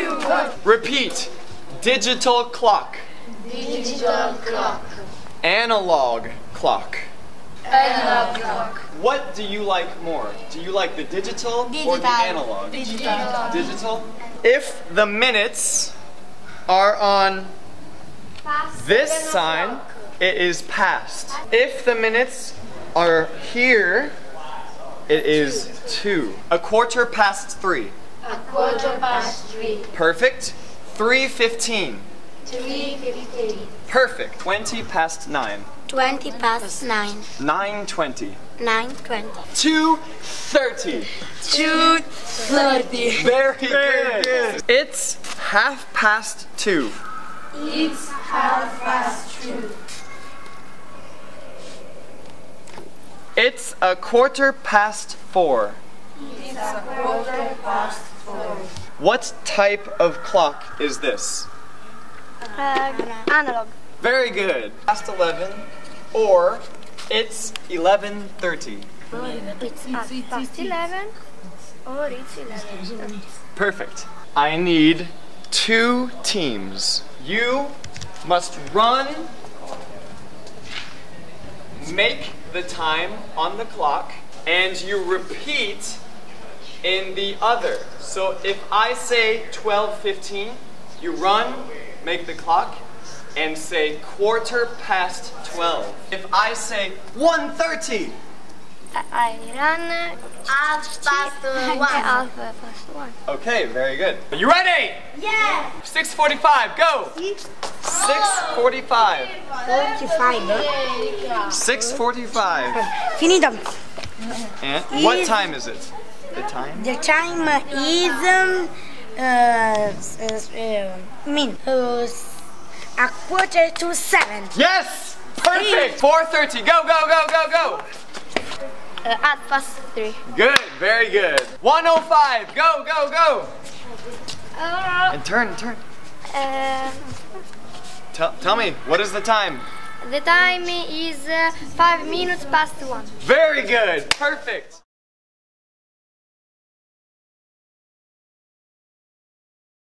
two, one. Repeat. Digital clock. Digital clock. Analog clock. Analog clock. What do you like more? Do you like the digital, or the analog? Digital. Digital? If the minutes are on this sign, it is past. If the minutes are here, it is 2. A quarter past 3. A quarter past 3. Perfect. 3:15. 3:15. Perfect. 20 past 9. 20 past 9. 9:20. 9:20. 2:30. 2:30. Very good. It's 2:30. It's 2:30. It's 4:15. It's 4:15. What type of clock is this? Analog. Very good. Past 11, or it's 11:30. It's past 11, or it's 11:30. Perfect. I need 2 teams. You must run, make the time on the clock, and you repeat in the other. So if I say 12:15, you run, make the clock, and say quarter past 12. If I say 1:30, I run half past 1. Okay, very good. Are you ready? Yeah. 6:45, go. 6:45. 6:45. Finito. And what time is it? The time? The time is a quarter to 7. Yes! Perfect! 4:30. Go, go, go, go, go! At past 3. Good, very good. 1:05. Go, go, go! And turn. Tell me, what is the time? The time is 5 minutes past 1. Very good, perfect.